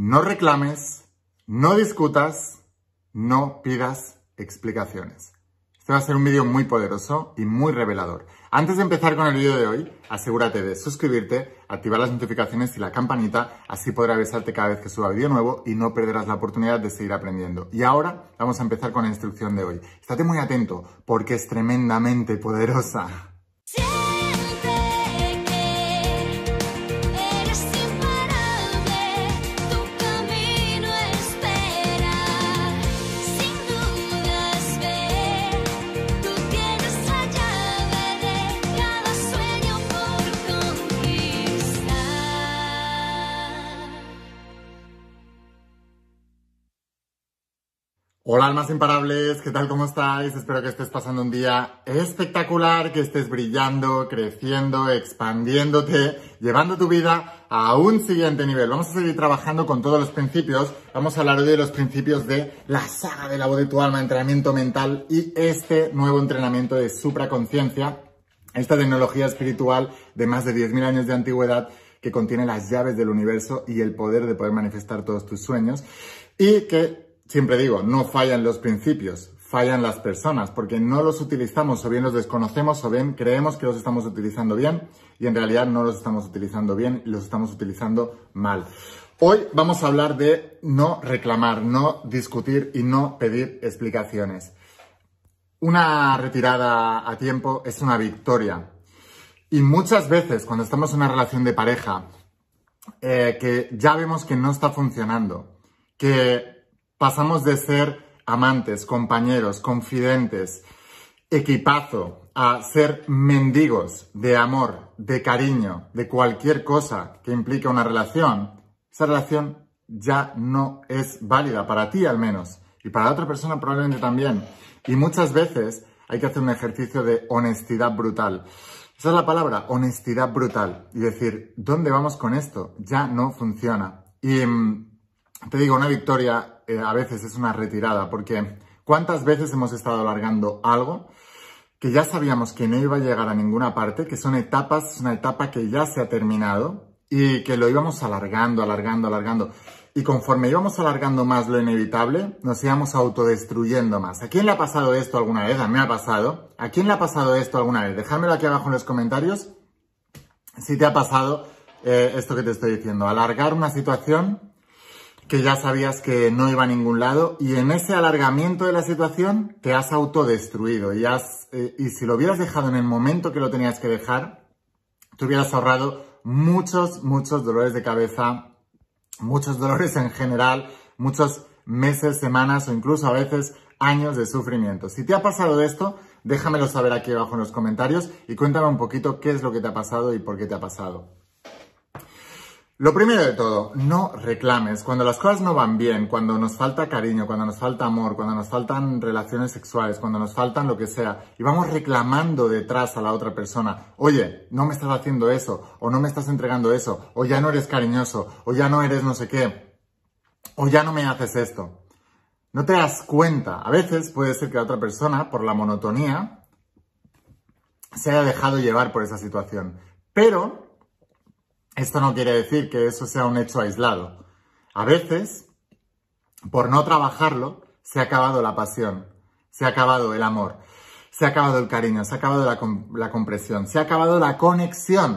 No reclames, no discutas, no pidas explicaciones. Este va a ser un vídeo muy poderoso y muy revelador. Antes de empezar con el vídeo de hoy, asegúrate de suscribirte, activar las notificaciones y la campanita, así podrás avisarte cada vez que suba vídeo nuevo y no perderás la oportunidad de seguir aprendiendo. Y ahora vamos a empezar con la instrucción de hoy. Estate muy atento porque es tremendamente poderosa. Hola almas imparables, ¿qué tal? ¿Cómo estáis? Espero que estés pasando un día espectacular, que estés brillando, creciendo, expandiéndote, llevando tu vida a un siguiente nivel. Vamos a seguir trabajando con todos los principios. Vamos a hablar hoy de los principios de la saga de la voz de tu alma, entrenamiento mental y este nuevo entrenamiento de supraconciencia, esta tecnología espiritual de más de 10.000 años de antigüedad que contiene las llaves del universo y el poder de poder manifestar todos tus sueños y que... siempre digo, no fallan los principios, fallan las personas, porque no los utilizamos, o bien los desconocemos, o bien creemos que los estamos utilizando bien, y en realidad no los estamos utilizando bien, los estamos utilizando mal. Hoy vamos a hablar de no reclamar, no discutir y no pedir explicaciones. Una retirada a tiempo es una victoria. Y muchas veces, cuando estamos en una relación de pareja, que ya vemos que no está funcionando, que... pasamos de ser amantes, compañeros, confidentes, equipazo, a ser mendigos de amor, de cariño, de cualquier cosa que implique una relación, esa relación ya no es válida, para ti al menos, y para la otra persona probablemente también. Y muchas veces hay que hacer un ejercicio de honestidad brutal. Esa es la palabra, honestidad brutal. Y decir, ¿dónde vamos con esto? Ya no funciona. Y te digo, una victoria... a veces es una retirada, porque ¿cuántas veces hemos estado alargando algo que ya sabíamos que no iba a llegar a ninguna parte, que son etapas, es una etapa que ya se ha terminado y que lo íbamos alargando, alargando, alargando? Y conforme íbamos alargando más lo inevitable, nos íbamos autodestruyendo más. ¿A quién le ha pasado esto alguna vez? A mí me ha pasado. ¿A quién le ha pasado esto alguna vez? Dejádmelo aquí abajo en los comentarios si te ha pasado esto que te estoy diciendo. Alargar una situación... que ya sabías que no iba a ningún lado y en ese alargamiento de la situación te has autodestruido y, si lo hubieras dejado en el momento que lo tenías que dejar, te hubieras ahorrado muchos dolores de cabeza, muchos dolores en general, muchos meses, semanas o incluso a veces años de sufrimiento. Si te ha pasado esto, déjamelo saber aquí abajo en los comentarios y cuéntame un poquito qué es lo que te ha pasado y por qué te ha pasado. Lo primero de todo, no reclames. Cuando las cosas no van bien, cuando nos falta cariño, cuando nos falta amor, cuando nos faltan relaciones sexuales, cuando nos faltan lo que sea, y vamos reclamando detrás a la otra persona, oye, no me estás haciendo eso, o no me estás entregando eso, o ya no eres cariñoso, o ya no eres no sé qué, o ya no me haces esto. No te das cuenta. A veces puede ser que la otra persona, por la monotonía, se haya dejado llevar por esa situación. Pero... esto no quiere decir que eso sea un hecho aislado. A veces, por no trabajarlo, se ha acabado la pasión, se ha acabado el amor, se ha acabado el cariño, se ha acabado la compresión, se ha acabado la conexión.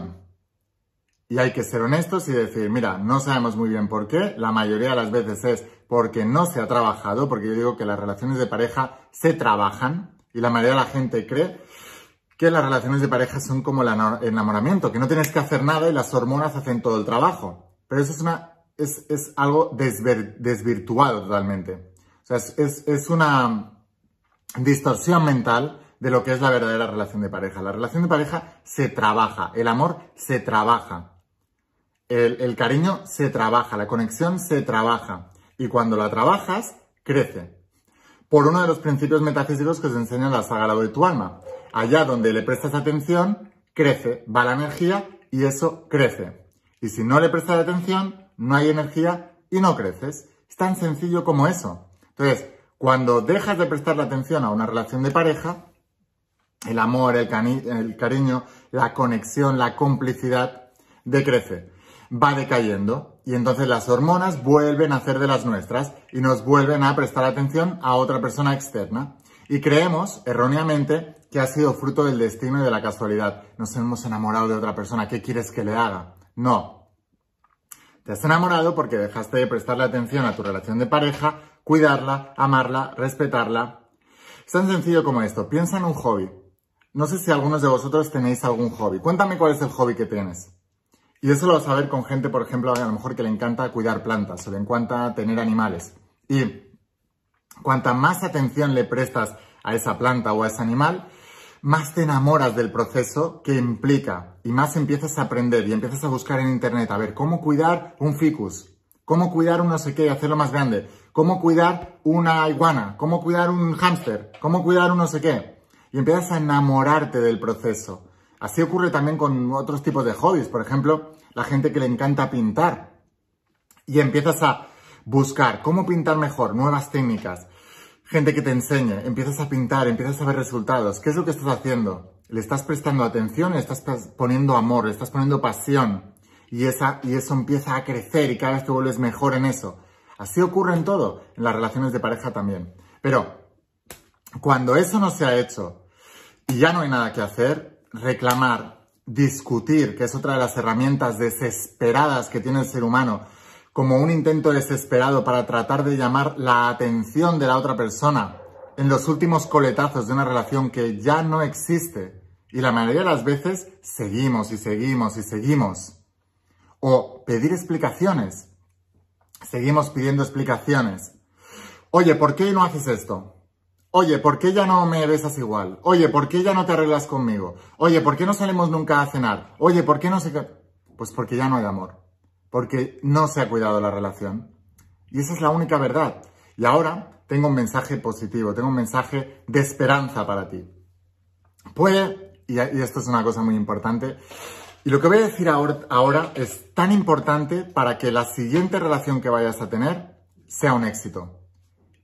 Y hay que ser honestos y decir, mira, no sabemos muy bien por qué. La mayoría de las veces es porque no se ha trabajado, porque yo digo que las relaciones de pareja se trabajan y la mayoría de la gente cree... que las relaciones de pareja son como el enamoramiento, que no tienes que hacer nada y las hormonas hacen todo el trabajo. Pero eso es algo desvirtuado totalmente. O sea, es una distorsión mental de lo que es la verdadera relación de pareja. La relación de pareja se trabaja, el amor se trabaja, el cariño se trabaja, la conexión se trabaja. Y cuando la trabajas, crece. Por uno de los principios metafísicos que os enseña la saga La Voz de tu Alma. Allá donde le prestas atención, crece, va la energía y eso crece. Y si no le prestas atención, no hay energía y no creces. Es tan sencillo como eso. Entonces, cuando dejas de prestarle atención a una relación de pareja, el amor, el cariño, la conexión, la complicidad, decrece. va decayendo y entonces las hormonas vuelven a ser de las nuestras y nos vuelven a prestar atención a otra persona externa. Y creemos, erróneamente, que ha sido fruto del destino y de la casualidad. Nos hemos enamorado de otra persona, ¿qué quieres que le haga? No. Te has enamorado porque dejaste de prestarle atención a tu relación de pareja, cuidarla, amarla, respetarla. Es tan sencillo como esto. Piensa en un hobby. No sé si algunos de vosotros tenéis algún hobby. Cuéntame cuál es el hobby que tienes. Y eso lo vas a ver con gente, por ejemplo, a lo mejor que le encanta cuidar plantas o le encanta tener animales. Y cuanta más atención le prestas a esa planta o a ese animal, más te enamoras del proceso que implica y más empiezas a aprender y empiezas a buscar en internet a ver cómo cuidar un ficus, cómo cuidar un no sé qué y hacerlo más grande, cómo cuidar una iguana, cómo cuidar un hámster, cómo cuidar un no sé qué. Y empiezas a enamorarte del proceso. Así ocurre también con otros tipos de hobbies. Por ejemplo, la gente que le encanta pintar. Y empiezas a buscar cómo pintar mejor, nuevas técnicas. Gente que te enseñe. Empiezas a pintar, empiezas a ver resultados. ¿Qué es lo que estás haciendo? Le estás prestando atención, le estás poniendo amor, le estás poniendo pasión. Y eso empieza a crecer y cada vez te vuelves mejor en eso. Así ocurre en todo. En las relaciones de pareja también. Pero cuando eso no se ha hecho y ya no hay nada que hacer, reclamar, discutir, que es otra de las herramientas desesperadas que tiene el ser humano, como un intento desesperado para tratar de llamar la atención de la otra persona en los últimos coletazos de una relación que ya no existe. Y la mayoría de las veces seguimos y seguimos y seguimos. O pedir explicaciones. Seguimos pidiendo explicaciones. Oye, ¿por qué no haces esto? Oye, ¿por qué ya no me besas igual? Oye, ¿por qué ya no te arreglas conmigo? Oye, ¿por qué no salimos nunca a cenar? Oye, ¿por qué no se...? Pues porque ya no hay amor. Porque no se ha cuidado la relación. Y esa es la única verdad. Y ahora tengo un mensaje positivo, tengo un mensaje de esperanza para ti. Puede, y esto es una cosa muy importante, y lo que voy a decir ahora es tan importante para que la siguiente relación que vayas a tener sea un éxito.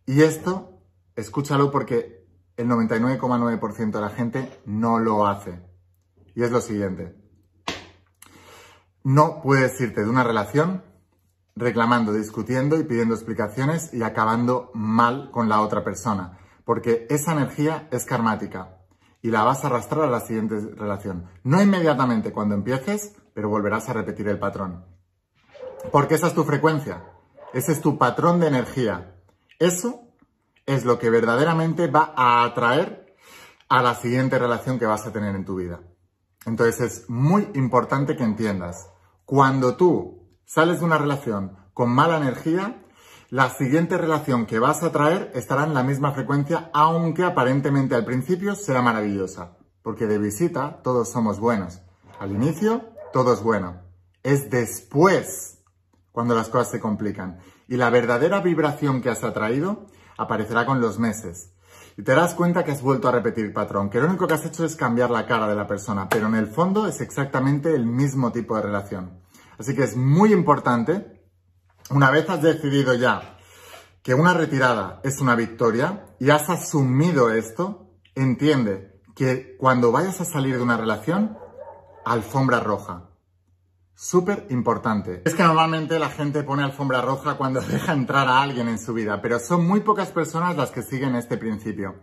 Y esto... escúchalo porque el 99,9% de la gente no lo hace. Y es lo siguiente. No puedes irte de una relación reclamando, discutiendo y pidiendo explicaciones y acabando mal con la otra persona. Porque esa energía es karmática y la vas a arrastrar a la siguiente relación. No inmediatamente cuando empieces, pero volverás a repetir el patrón. Porque esa es tu frecuencia. Ese es tu patrón de energía. Eso es lo que verdaderamente va a atraer a la siguiente relación que vas a tener en tu vida. Entonces es muy importante que entiendas, cuando tú sales de una relación con mala energía, la siguiente relación que vas a traer estará en la misma frecuencia, aunque aparentemente al principio sea maravillosa. Porque de visita todos somos buenos. Al inicio todo es bueno. Es después cuando las cosas se complican. Y la verdadera vibración que has atraído aparecerá con los meses. Y te darás cuenta que has vuelto a repetir patrón, que lo único que has hecho es cambiar la cara de la persona, pero en el fondo es exactamente el mismo tipo de relación. Así que es muy importante, una vez has decidido ya que una retirada es una victoria y has asumido esto, entiende que cuando vayas a salir de una relación, alfombra roja. Súper importante. Es que normalmente la gente pone alfombra roja cuando deja entrar a alguien en su vida, pero son muy pocas personas las que siguen este principio.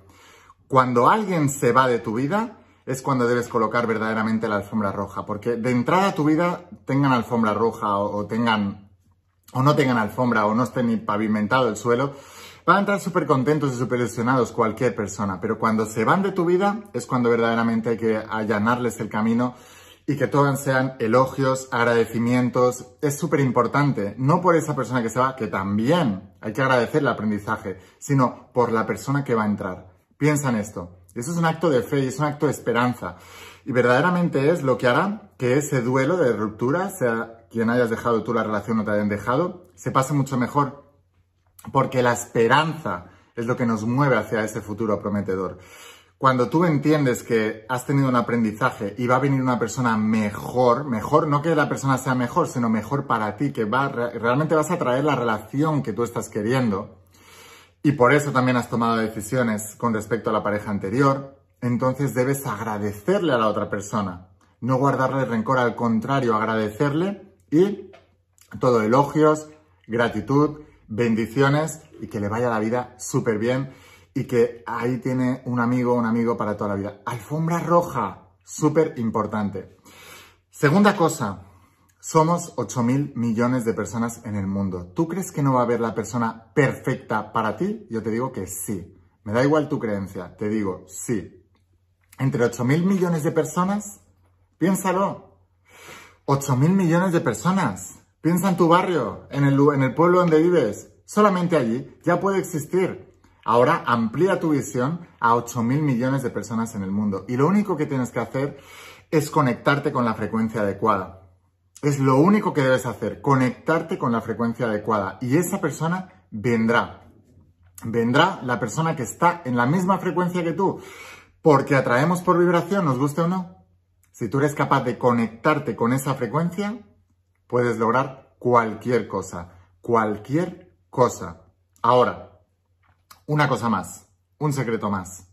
Cuando alguien se va de tu vida es cuando debes colocar verdaderamente la alfombra roja, porque de entrada a tu vida tengan alfombra roja o no tengan alfombra o no esté ni pavimentado el suelo, van a entrar súper contentos y súper ilusionados cualquier persona, pero cuando se van de tu vida es cuando verdaderamente hay que allanarles el camino y que todas sean elogios, agradecimientos. Es súper importante, no por esa persona que se va, que también hay que agradecer el aprendizaje, sino por la persona que va a entrar. Piensa en esto. Eso es un acto de fe y es un acto de esperanza. Y verdaderamente es lo que hará que ese duelo de ruptura, sea quien hayas dejado tú la relación o te hayan dejado, se pase mucho mejor. Porque la esperanza es lo que nos mueve hacia ese futuro prometedor. Cuando tú entiendes que has tenido un aprendizaje y va a venir una persona mejor, no que la persona sea mejor, sino mejor para ti, que realmente vas a traer la relación que tú estás queriendo y por eso también has tomado decisiones con respecto a la pareja anterior, entonces debes agradecerle a la otra persona, no guardarle rencor, al contrario, agradecerle Y todo elogios, gratitud, bendiciones y que le vaya la vida súper bien y que ahí tiene un amigo para toda la vida. Alfombra roja, súper importante. Segunda cosa, somos 8.000 millones de personas en el mundo. ¿Tú crees que no va a haber la persona perfecta para ti? Yo te digo que sí. Me da igual tu creencia, te digo sí. Entre 8.000 millones de personas, piénsalo. 8.000 millones de personas. Piensa en tu barrio, en el pueblo donde vives. Solamente allí ya puede existir. Ahora amplía tu visión a 8.000 millones de personas en el mundo. Y lo único que tienes que hacer es conectarte con la frecuencia adecuada. Es lo único que debes hacer, conectarte con la frecuencia adecuada. Y esa persona vendrá. Vendrá la persona que está en la misma frecuencia que tú. Porque atraemos por vibración, nos guste o no. Si tú eres capaz de conectarte con esa frecuencia, puedes lograr cualquier cosa. Cualquier cosa. Ahora, una cosa más, un secreto más.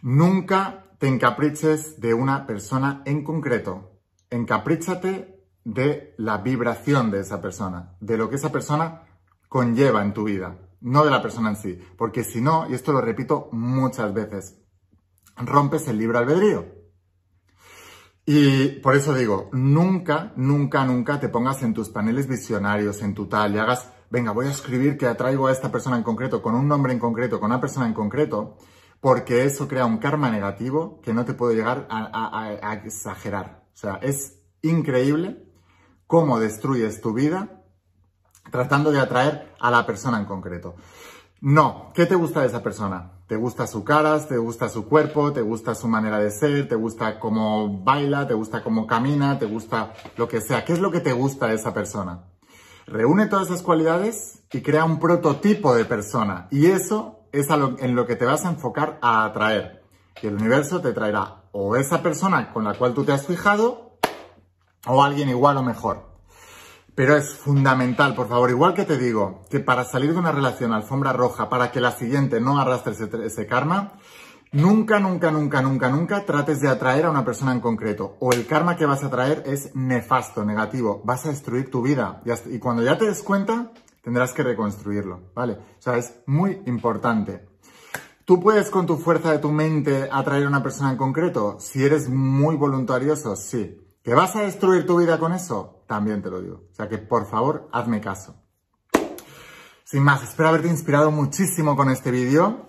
Nunca te encapriches de una persona en concreto. Encapríchate de la vibración de esa persona, de lo que esa persona conlleva en tu vida, no de la persona en sí. Porque si no, y esto lo repito muchas veces, rompes el libre albedrío. Y por eso digo, nunca, nunca, nunca te pongas en tus paneles visionarios, en tu tal, y hagas... venga, voy a escribir que atraigo a esta persona en concreto, con un nombre en concreto, con una persona en concreto, porque eso crea un karma negativo que no te puedo llegar a exagerar. O sea, es increíble cómo destruyes tu vida tratando de atraer a la persona en concreto. No, ¿qué te gusta de esa persona? ¿Te gusta su cara? ¿Te gusta su cuerpo? ¿Te gusta su manera de ser? ¿Te gusta cómo baila? ¿Te gusta cómo camina? ¿Te gusta lo que sea? ¿Qué es lo que te gusta de esa persona? Reúne todas esas cualidades y crea un prototipo de persona. Y eso es en lo que te vas a enfocar a atraer. Y el universo te traerá o esa persona con la cual tú te has fijado o alguien igual o mejor. Pero es fundamental, por favor, igual que te digo, que para salir de una relación alfombra roja, para que la siguiente no arrastre ese karma, nunca, nunca, nunca, nunca, nunca trates de atraer a una persona en concreto. O el karma que vas a traer es nefasto, negativo. Vas a destruir tu vida. Y cuando ya te des cuenta, tendrás que reconstruirlo, ¿vale? O sea, es muy importante. ¿Tú puedes con tu fuerza de tu mente atraer a una persona en concreto? Si eres muy voluntarioso, sí. ¿Que vas a destruir tu vida con eso? También te lo digo. O sea que, por favor, hazme caso. Sin más, espero haberte inspirado muchísimo con este vídeo.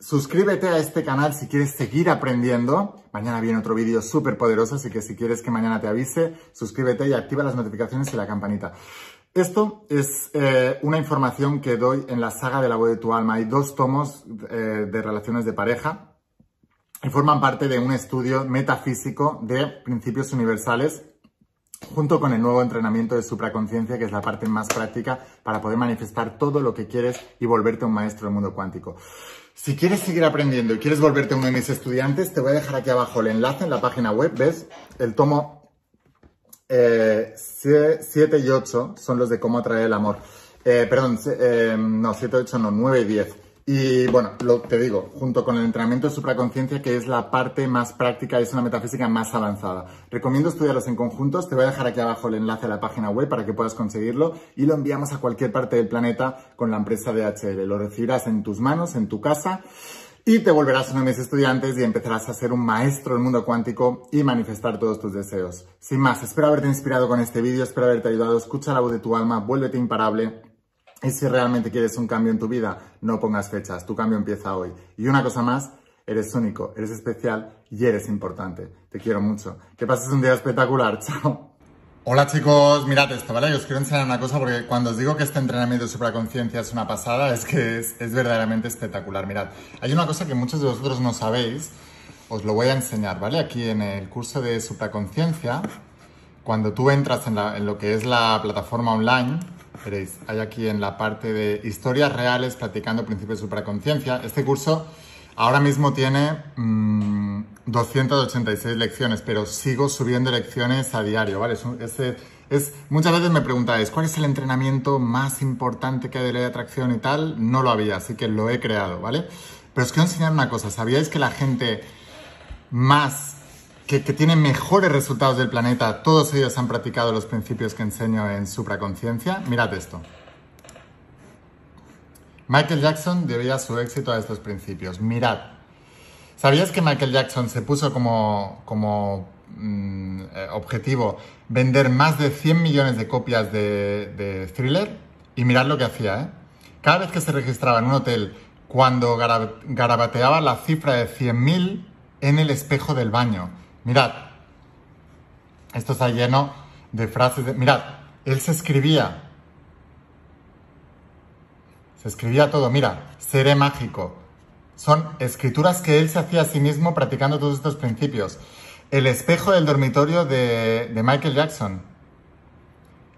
Suscríbete a este canal si quieres seguir aprendiendo. Mañana viene otro vídeo súper poderoso, así que si quieres que mañana te avise, suscríbete y activa las notificaciones y la campanita. Esto es una información que doy en la saga de La Voz de Tu Alma. Hay 2 tomos de relaciones de pareja y forman parte de un estudio metafísico de principios universales junto con el nuevo entrenamiento de supraconciencia, que es la parte más práctica para poder manifestar todo lo que quieres y volverte un maestro del mundo cuántico. Si quieres seguir aprendiendo y quieres volverte uno de mis estudiantes, te voy a dejar aquí abajo el enlace en la página web. ¿Ves? El tomo 7 y 8 son los de cómo atraer el amor. 7 y 8 no, 9 y 10. Y bueno, te digo, junto con el entrenamiento de supraconciencia, que es la parte más práctica y es una metafísica más avanzada. Recomiendo estudiarlos en conjuntos. Te voy a dejar aquí abajo el enlace a la página web para que puedas conseguirlo y lo enviamos a cualquier parte del planeta con la empresa DHL. Lo recibirás en tus manos, en tu casa, y te volverás uno de mis estudiantes y empezarás a ser un maestro del mundo cuántico y manifestar todos tus deseos. Sin más, espero haberte inspirado con este vídeo, espero haberte ayudado. Escucha la voz de tu alma, vuélvete imparable. Y si realmente quieres un cambio en tu vida, no pongas fechas, tu cambio empieza hoy. Y una cosa más, eres único, eres especial y eres importante. Te quiero mucho. Que pases un día espectacular. Chao. Hola chicos, mirad esto, ¿vale? Yo os quiero enseñar una cosa porque cuando os digo que este entrenamiento de supraconciencia es una pasada, es que es verdaderamente espectacular. Mirad, hay una cosa que muchos de vosotros no sabéis, os lo voy a enseñar, ¿vale? Aquí en el curso de supraconciencia, cuando tú entras en lo que es la plataforma online, veréis, hay aquí en la parte de historias reales, practicando principios de supraconciencia. Este curso ahora mismo tiene 286 lecciones, pero sigo subiendo lecciones a diario, ¿vale? Muchas veces me preguntáis, ¿cuál es el entrenamiento más importante que hay de ley de atracción y tal? No lo había, así que lo he creado, ¿vale? Pero os quiero enseñar una cosa. ¿Sabíais que la gente más que tienen mejores resultados del planeta, todos ellos han practicado los principios que enseño en Supraconciencia. Mirad esto. Michael Jackson debía su éxito a estos principios. Mirad. ¿Sabías que Michael Jackson se puso como objetivo vender más de 100 millones de copias de Thriller? Y mirad lo que hacía, ¿eh? Cada vez que se registraba en un hotel, cuando garabateaba la cifra de 100.000 en el espejo del baño. Mirad, esto está lleno de frases. Mirad, él se escribía todo. Mira, seré mágico. Son escrituras que él se hacía a sí mismo practicando todos estos principios. El espejo del dormitorio de Michael Jackson.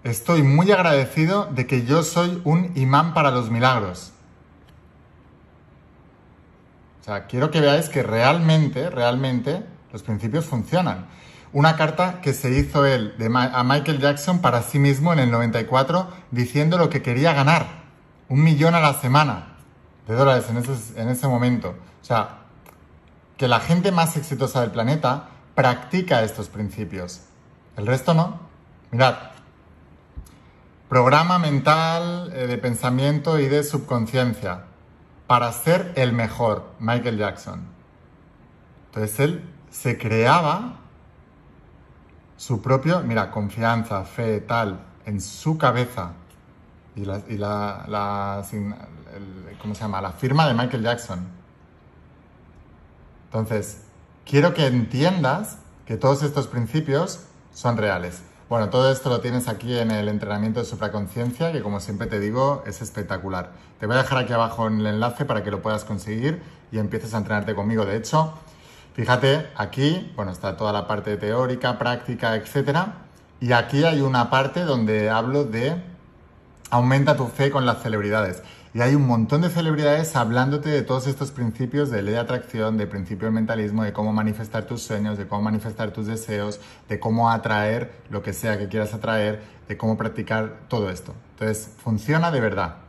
Estoy muy agradecido de que yo soy un imán para los milagros. O sea, quiero que veáis que realmente los principios funcionan. Una carta que se hizo él a Michael Jackson para sí mismo en el 94 diciendo lo que quería ganar. 1 millón a la semana de dólares en ese momento. O sea, que la gente más exitosa del planeta practica estos principios. El resto no. Mirad. Programa mental de pensamiento y de subconsciencia. Para ser el mejor, Michael Jackson. Entonces él se creaba su propio, mira, confianza, fe, tal, en su cabeza. La firma de Michael Jackson. Entonces, quiero que entiendas que todos estos principios son reales. Bueno, todo esto lo tienes aquí en el entrenamiento de Supraconciencia, que como siempre te digo, es espectacular. Te voy a dejar aquí abajo el enlace para que lo puedas conseguir y empieces a entrenarte conmigo. De hecho, fíjate, aquí, bueno, está toda la parte teórica, práctica, etc. Y aquí hay una parte donde hablo de aumenta tu fe con las celebridades. Y hay un montón de celebridades hablándote de todos estos principios de ley de atracción, de principio del mentalismo, de cómo manifestar tus sueños, de cómo manifestar tus deseos, de cómo atraer lo que sea que quieras atraer, de cómo practicar todo esto. Entonces, funciona de verdad.